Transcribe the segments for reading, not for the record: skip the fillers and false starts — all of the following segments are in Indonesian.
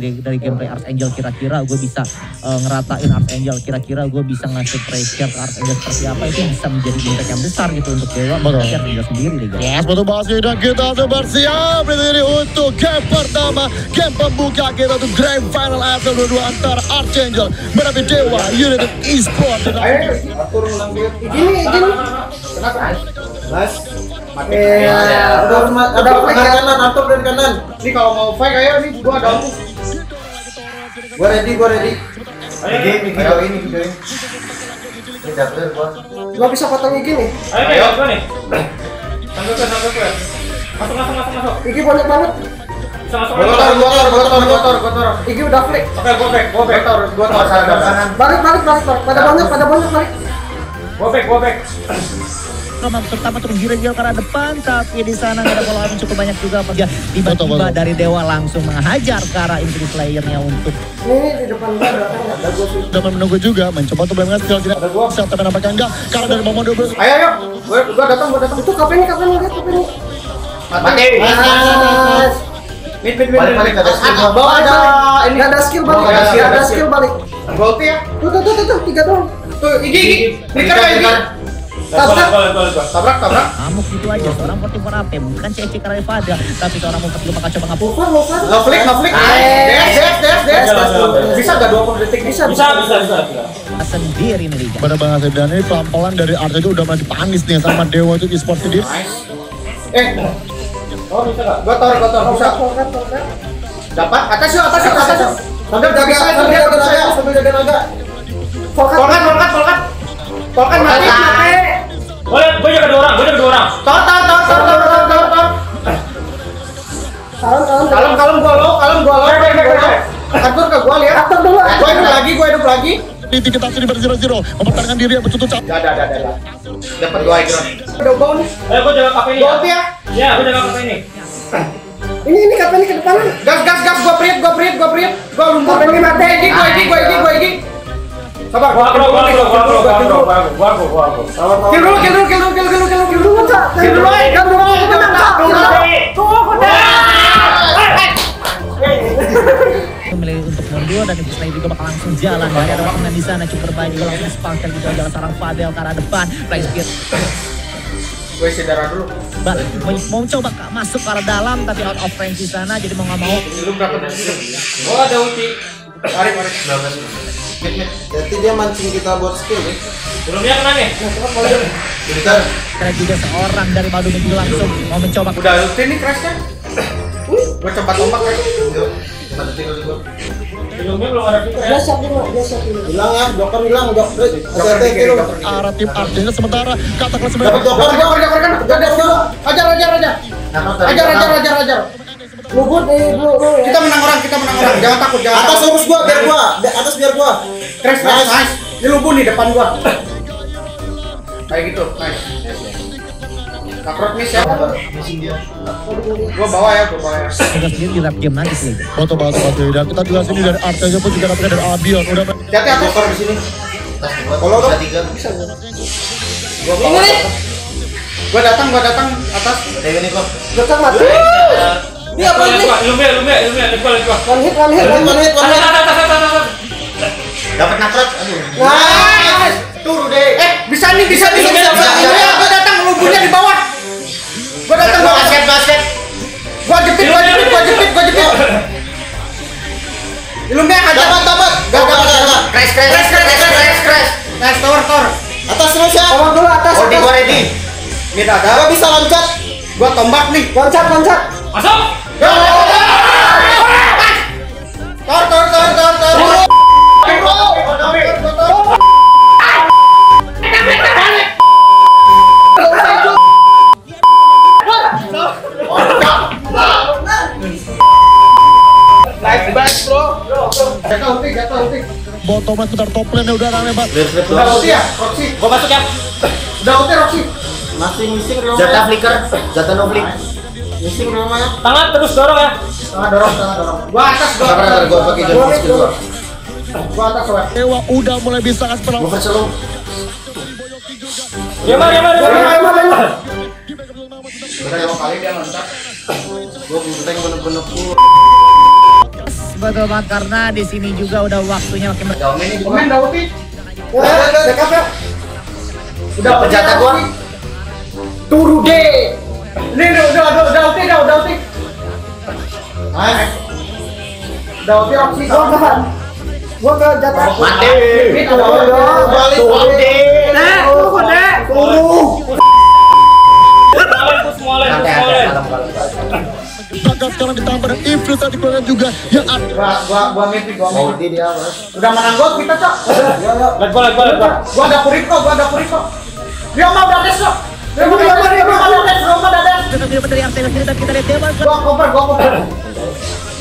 dari gameplay Archangel, kira-kira gue bisa ngeratain Archangel, kira-kira gue bisa ngasih pressure ke Archangel seperti apa, itu bisa menjadi impact yang besar gitu untuk Dewa. Betul. Archangel sendiri deh guys. Yes, betul banget sih. Dan kita sudah bersiap ini untuk game pertama, game pembuka kita untuk Grand Final After 22 antara Archangel menghadapi Dewa United Esports. Ada flank kanan, atur dan kanan. Ini kalau mau fight ayo nih, gua ada aku. Gua ready. Ayo ini videoin. Ini dapet gua. Gua bisa potong IG nih. Ayo gua nih. Tangkap gua. Masuk. IG banyak banget. Motor. IG udah flank. Oke, gua back. Gua tor. Balik. Pada banyak. Gua back. Terutama tergiring-giring ke arah depan, tapi di sana nggak ada follow-up cukup banyak juga. Tiba-tiba dari Dewa langsung menghajar ke arah Infinity Slayer-nya untuk ini di depan gua ada gua sudah menunggu juga, mencoba untuk bermain skill tidak ada gua siap tapi nampaknya enggak karena dari momen 12. Ayo gua datang itu kapan ini. Mati. Balik ada skill balik. Golpe ya. Tuh 3 doang. Tuh gigi. Tabrak. Amuk gitu aja, seorang portifon AP, bukan CEC karena Evada, tapi seorang mumpet lupa kacau bangapu. Lo flick. Des. Bisa gak 20 detik? Bisa. Sendiri nih, Liga. Pada Bang Asep dan ini pelan-pelan dari Arta itu udah masih panis nih sama Dewa itu e-sport sendiri. Bisa gak? Gotor, bisa. Dapat, atas yuk. Sambil jaga naga. Volkan mati. Gue jaga dua orang. Tor. Kalem gua lo. Atur ke gua lihat. Atur dulu. Gua hidup lagi. Titik kita sudah berzero-zero. Mempertahankan diri yang betul-betul cap. Ada. Dapat gua ikron. Udah bau nih. Gua jaga kafe ini. Golf ya? Iya, gua jaga kafe ini. Ini kafe ini ke depan. Gas. Gua priet. Gua lumpur. Kafe ini mati. Gigi. Sabar, gua. Kill dulu. Memilih untuk mundur dan itu selain juga bakal langsung jalan. Ada makanan di sana, cukup banyak juga langsung spangkel gitu aja sarang Fadel ke arah depan. Play speed. Gue isi darah dulu. Mau coba masuk ke arah dalam tapi out of range di sana, jadi mau enggak mau. Lu berapa detik? Oh, ada ulti. Mari. 19. Jadi dia mancing kita buat skill nih. Belumnya kena nih. Karena juga seorang dari Baldu itu langsung mau mencoba. Udah rutin nih crashnya. Gue cepat ombak ya. Cepat tinggal di gua. Belumnya belum ada kita ya. Dia siap dulu. Hilang ya, Joker hilang. Hati-hati dulu. Arah tim Archangel sementara. Katakan sebenarnya. Joker. Ajar. Ajar. Lugut. Kita menang orang. Jangan takut. Atas urus gua biar gua. Crash. Ini lugut nih depan gua. Kayak gitu. Nice. Kaprot miss ya. Missing dia. Gua bawa ya. Kita sendiri di lap game lagi sih. Foto. Dan kita juga sini dari Archangel pun juga dapat dari Abion. Udah. Hati-hati atur di sini. Kalau udah 3 bisa. Gua datang atas. Kayak gini kok. Datang mati. Dia apa ini? Lumia. One hit. Dapat nakrat. Wah, turu deh. Bisa nih. Gua datang lumbunya di bawah. Basket. Gua jepit. Lumia ada. Dapat. Crash. Nice tower. Atas terus ya. Tolong dulu atas. Gua ready. Ini ada. Gua bisa loncat. Gua tombak nih. Loncat. Masuk. Tor missing rumah. Tangan dorong ya. Gua atas. Pakai jam skill gua. Gua atas soalnya. Dewa udah mulai bisa kasih perang. Gua kecelung. Gimana? Udah 2 kali dia ngontak. Gua bener-bener betul banget, karena di sini juga udah waktunya makin berkembang. Komen dah Upi. Udah dekat ya. Udah penjata gua. Turu deh. Ini udah Upi, udah Upi. Hai. Udah Upi opsi kan. Gua ke jatah. Mati. Udah balik Upi. Nah, udah. Turu. Maka sekarang ditambah dengan influencer di keluarga juga yang ada. Gua mimpi, dia udah menanggot kita, Cok. Gua ada kuriko, Dia mau dates, Cok. Gua koper.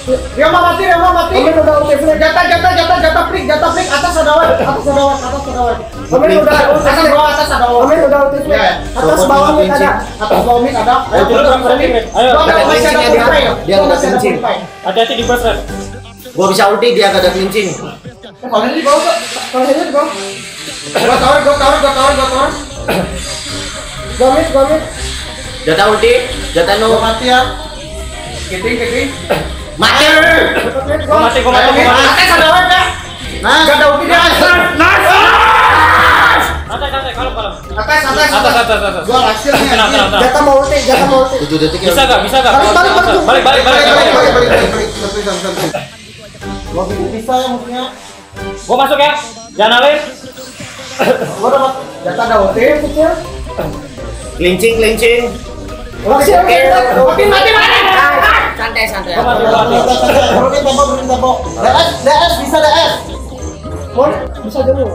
Dia mau mati. Jatah prik. Atas ada wan. Amin udah utifnya. Atas bawah mik ada. Ayo. Dia nggak kencing. Hati-hati di pasar. Gua bisa ulti, dia nggak ada kencing. Kalau ini di bawah. Gua tawar. Gomit. Jatah ulti, jatah nu. Mati ya. Keting. Mati. Atas ada wan ya. Nah, nggak ada ulti dia. Atas. Gua hasil nih. Jatah mau ulti. 7 detik. Bisa enggak? Balik. Bisa ya maksudnya. Gua masuk ya. Jangan alis. Gua dapat jatah ada ulti kecil. Lincing. Oke. Mati. Santai. Berhenti tempo. DS bisa DS. Mon bisa dulu.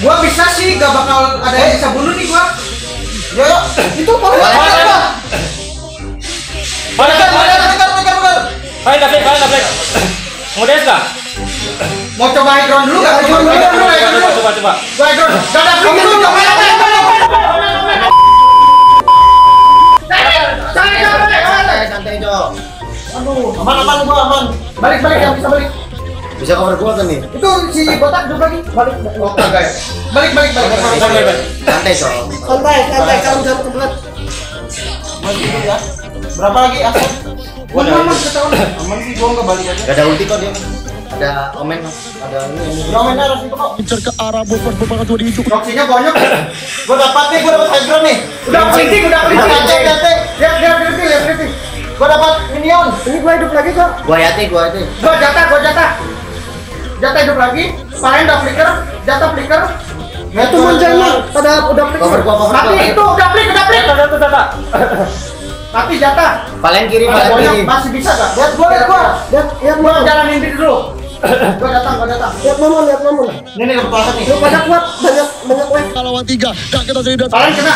Gua bisa sih, gak bakal ada yang bisa bunuh nih gua. Yo, itu Mana? Hai, David. Mau dance enggak? Mau coba hydron dulu enggak? Coba. Hydron. Dadah dulu. Santai, Jo. Aduh, aman gua aman. Balik yang bisa balik. Bisa cover gua kan nih? Itu si botak duduk lagi. Balik. Santai. Kamu jangan kebelet. Masih dulu ya. Berapa lagi aku? Gua aman ketahuan. Aman sih gua enggak balik aja. Enggak ada ulti kok dia. Ada omen, ada ini. Omen harus itu kok. Incer ke arah buffer gua diinjak. Roksinya banyak. Gua dapat hydron nih. Udah kencing. Lihat. Gua dapat minion. Ini gua hidup lagi kok. Gua yati. Gua jatah. Jatah hidup lagi. Paling udah flicker, jatah flicker. Nah itu menjana. Pada udah flicker. Tapi itu udah flick. Jatah. Tapi jatah. Paling kiri. Masih bisa enggak? Lihat gua. Jalanin dulu. Gua datang. Lihat momen. Ini kepala nih. Lu pada kuat banyak wave. Kalau 3, enggak kita jadi datang. Paling kena.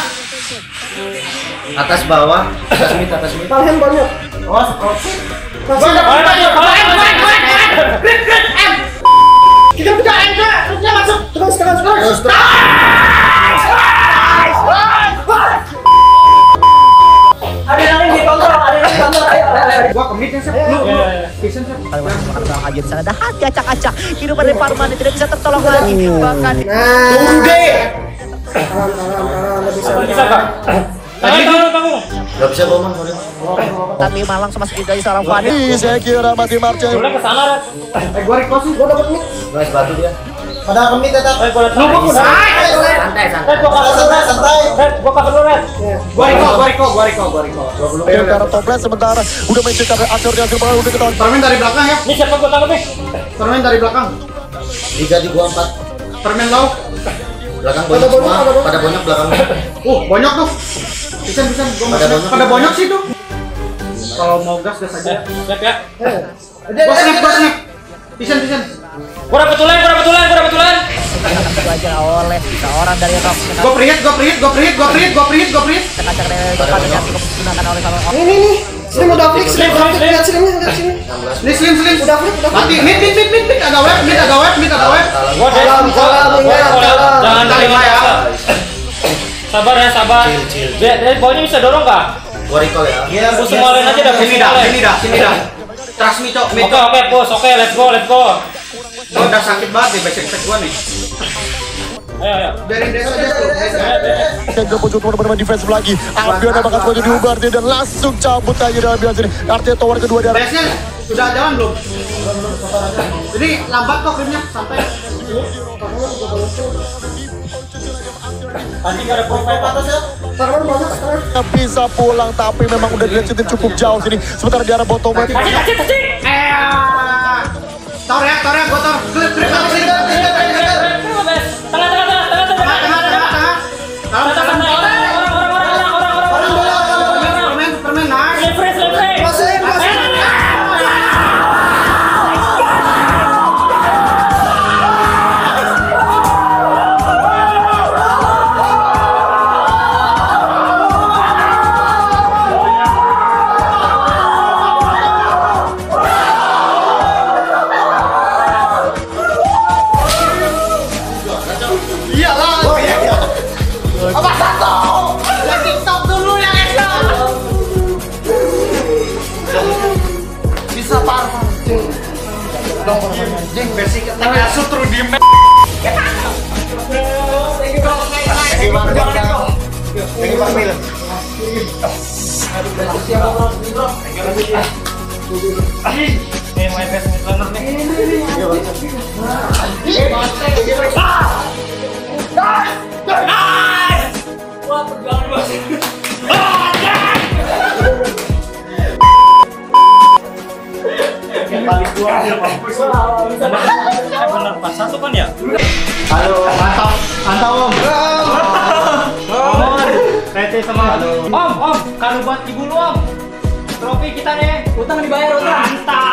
Atas bawah, atas mid. Palhem banyak. Awas, crossing. Banyak. Kita buka Andra, terusnya masuk. Terus. Ada yang ditonton. Ayo. Gua ke mid ya, Sep. Lu. Vision, Sep. Ada agen sana dah hati acak-acak. Kehidupan dari Parman tidak bisa tertolong lagi. Bahkan. Tunggu deh. Bisa, Kak. Gak bisa ngomong, tapi malang sama sekali seorang Fadil. Saya kira mati Marcel. Boleh kesana, Red. Gua request nih, gua dapet mid. Guys, batu dia. Padahal kemit tetap. Santai. Santai. Gua cover dulu, Red. Gua request. Sementara toples sementara udah mencetak acor di akhir bola udah ketahuan. Termin dari belakang ya. Nih siapa gua tangkap nih? Termin dari belakang. Liga di gua 4. Termin low. Belakang banyak semua. Pada banyak belakang. Banyak tuh. Bisa pada bonyok sih tuh. Kalau mau gas aja. Siap ya. Bos snap. Pisan. Gua dapat tulen. Belajar oleh seorang dari rock. Gua priet. Kacang dari tempatnya digunakan oleh kalau. Ini. Slim udah fix, lihat sini. Slim udah fix. Mati. Mid ada web. Gua jangan. Sabar. Dari bawahnya bisa dorong nggak? Gua recall ya. Iya. Gua semua lain aja dah. Sini dah. Trust me, Cok. Oke, bos. Oke, let's go. Gua udah sakit banget nih, back attack gua nih. Ayo. Dari desa teman-teman defense lagi. Albion bakal coba diubar dia dan langsung cabut aja dari Albion sini. Artinya tower kedua dari Arsenal sudah jalan belum? Jadi lambat kok game-nya sampai bisa pulang tapi memang udah dilencitin cukup jauh sini. Sementara di arah bottom mati. Tor ya, gue tor. Om, kalau buat ibu lu, om. Trofi kita nih, utang dibayar, utang.